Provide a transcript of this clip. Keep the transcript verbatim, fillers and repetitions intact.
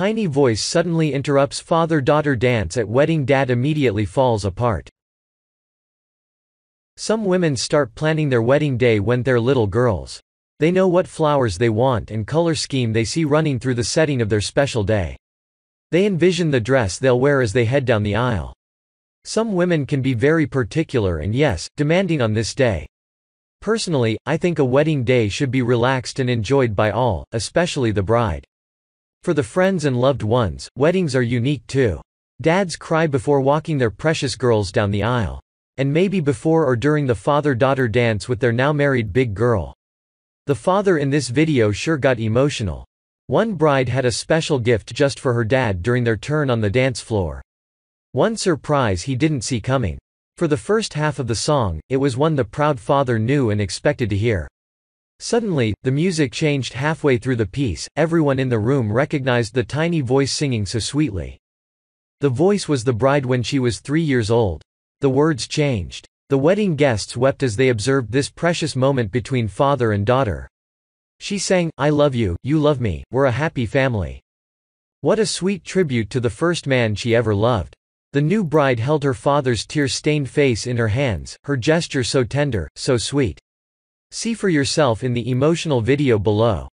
tiny voice suddenly interrupts father-daughter dance at wedding. Dad immediately falls apart. Some women start planning their wedding day when they're little girls. They know what flowers they want and color scheme they see running through the setting of their special day. They envision the dress they'll wear as they head down the aisle. Some women can be very particular and, yes, demanding on this day. Personally, I think a wedding day should be relaxed and enjoyed by all, especially the bride. For the friends and loved ones, weddings are unique too. Dads cry before walking their precious girls down the aisle. And maybe before or during the father-daughter dance with their now-married big girl. The father in this video sure got emotional. One bride had a special gift just for her dad during their turn on the dance floor. One surprise he didn't see coming. For the first half of the song, it was one the proud father knew and expected to hear. Suddenly, the music changed halfway through the piece. Everyone in the room recognized the tiny voice singing so sweetly. The voice was the bride when she was three years old. The words changed. The wedding guests wept as they observed this precious moment between father and daughter. She sang, "I love you, you love me, we're a happy family." What a sweet tribute to the first man she ever loved. The new bride held her father's tear-stained face in her hands, her gesture so tender, so sweet. See for yourself in the emotional video below.